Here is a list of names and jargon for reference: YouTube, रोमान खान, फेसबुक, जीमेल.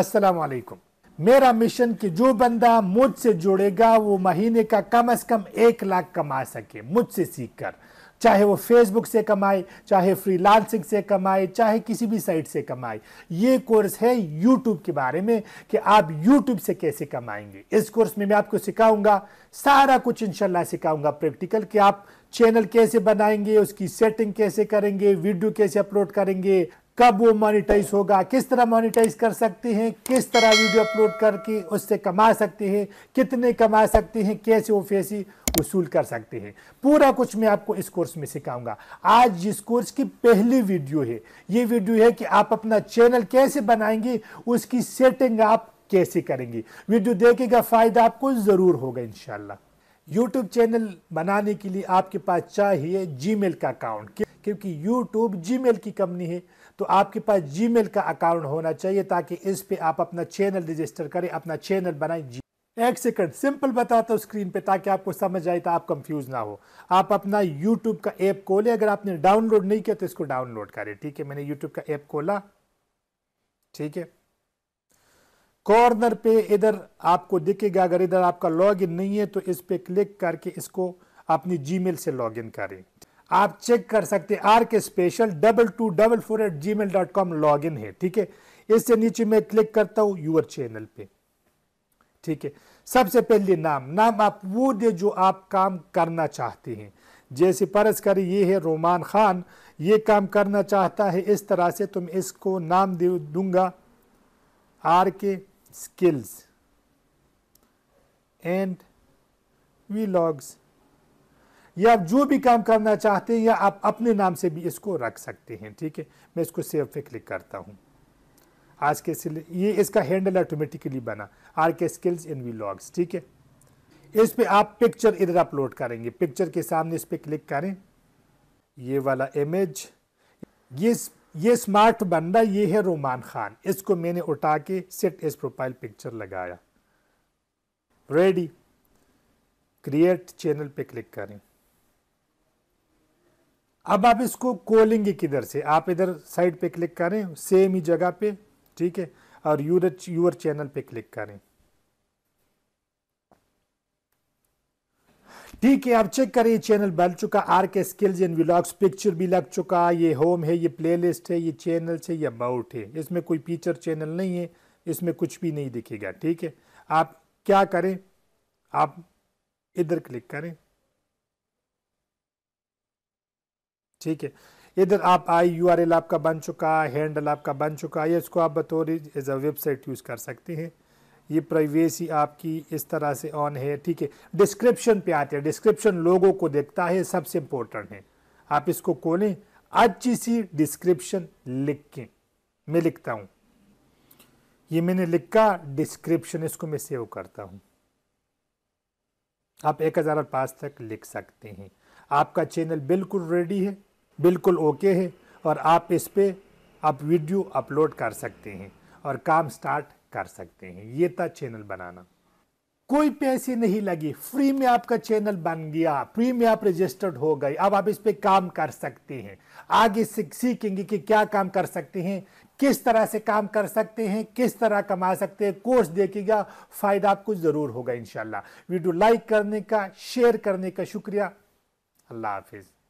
अस्सलाम वालेकुम। मेरा मिशन कि जो बंदा मुझसे जुड़ेगा वो महीने का कम से कम 1 लाख कमा सके मुझसे सीखकर, चाहे वो फेसबुक से कमाए, चाहे फ्रीलांसिंग से कमाए, चाहे किसी भी साइट से कमाए। ये कोर्स है यूट्यूब के बारे में कि आप यूट्यूब से कैसे कमाएंगे। इस कोर्स में मैं आपको सिखाऊंगा, सारा कुछ इंशाल्लाह सिखाऊंगा प्रैक्टिकल, कि आप चैनल कैसे बनाएंगे, उसकी सेटिंग कैसे करेंगे, वीडियो कैसे अपलोड करेंगे, कब वो मोनिटाइज होगा, किस तरह मोनिटाइज कर सकते हैं, किस तरह वीडियो अपलोड करके उससे कमा सकते हैं, कितने कमा सकते हैं, कैसे वो पैसे वसूल कर सकते हैं। पूरा कुछ मैं आपको इस कोर्स में सिखाऊंगा। आज इस कोर्स की पहली वीडियो है। ये वीडियो है कि आप अपना चैनल कैसे बनाएंगे, उसकी सेटिंग आप कैसे करेंगे। वीडियो देखिएगा, फायदा आपको जरूर होगा इंशाल्लाह। यूट्यूब चैनल बनाने के लिए आपके पास चाहिए जीमेल का अकाउंट, क्योंकि यूट्यूब जीमेल की कंपनी है, तो आपके पास जीमेल का अकाउंट होना चाहिए ताकि इस पे आप अपना चैनल रजिस्टर करें, अपना चैनल बनाएं। 1 सेकंड सिंपल बताता हूँ स्क्रीन पे ताकि आपको समझ आए, तो आप कंफ्यूज ना हो। आप अपना यूट्यूब का ऐप खोलें, अगर आपने डाउनलोड नहीं किया तो इसको डाउनलोड करें। ठीक है, मैंने यूट्यूब का ऐप खोला। ठीक है, कॉर्नर पे इधर आपको दिखेगा, अगर इधर आपका लॉगिन नहीं है तो इस पे क्लिक करके इसको अपनी जीमेल से लॉगिन करें। आप चेक कर सकते हैं rkspecial2244@gmail.com लॉगिन है। ठीक है, इससे नीचे मैं क्लिक करता हूँ यूर चैनल पे। ठीक है, सबसे पहले नाम आप वो दे जो आप काम करना चाहते हैं। जैसे परस करें ये है रोमान खान, ये काम करना चाहता है इस तरह से, तो मैं इसको नाम दे दूंगा RK स्किल्स एंड वीलॉग्स। या आप जो भी काम करना चाहते हैं, या आप अपने नाम से भी इसको रख सकते हैं। ठीक है, मैं इसको सेव पे क्लिक करता हूँ। आज के ये इसका हैंडल ऑटोमेटिकली बना RK स्किल्स इन व्लॉग्स। ठीक है, इस पे आप पिक्चर इधर अपलोड करेंगे। पिक्चर के सामने इस पे क्लिक करें, ये वाला इमेज, ये स्मार्ट बंदा, ये है रोमान खान। इसको मैंने उठा के सेट एज प्रोफाइल पिक्चर लगाया। रेडी, क्रिएट चैनल पे क्लिक करें। अब आप इसको खोलेंगे किधर से, आप इधर साइड पे क्लिक करें, सेम ही जगह पे। ठीक है, और यूर चैनल पे क्लिक करें। ठीक है, आप चेक करें, ये चैनल बन चुका, RK skills and vlogs, picture भी लग चुका। ये होम है, ये प्लेलिस्ट है, ये चैनल है, ये अबाउट है। इसमें कोई फीचर चैनल नहीं है, इसमें कुछ भी नहीं दिखेगा। ठीक है, आप क्या करें, आप इधर क्लिक करें। ठीक है, इधर आप आई, URL आपका बन चुका है, हैंडल आपका बन चुका है, इसको आप बतौर एज अ वेबसाइट यूज़ कर सकते हैं। ये प्राइवेसी आपकी इस तरह से ऑन है। ठीक है, डिस्क्रिप्शन पे आते हैं, डिस्क्रिप्शन लोगों को देखता है, सबसे इम्पोर्टेंट है। आप इसको खोलें, अच्छी सी डिस्क्रिप्शन लिख के, मैं लिखता हूँ, ये मैंने लिखा डिस्क्रिप्शन, इसको मैं सेव करता हूँ। आप 1005 तक लिख सकते हैं। आपका चैनल बिल्कुल रेडी है, बिल्कुल ओके है, और आप इस पे आप वीडियो अपलोड कर सकते हैं और काम स्टार्ट कर सकते हैं। ये था चैनल बनाना, कोई पैसे नहीं लगे, फ्री में आपका चैनल बन गया, फ्री में आप रजिस्टर्ड हो गए। अब आप इस पे काम कर सकते हैं, आगे सीखेंगे कि क्या काम कर सकते हैं, किस तरह से काम कर सकते हैं, किस तरह कमा सकते हैं। कोर्स देखिएगा, फायदा आपको जरूर होगा इंशाल्लाह। वीडियो लाइक करने का, शेयर करने का शुक्रिया। अल्लाह हाफिज।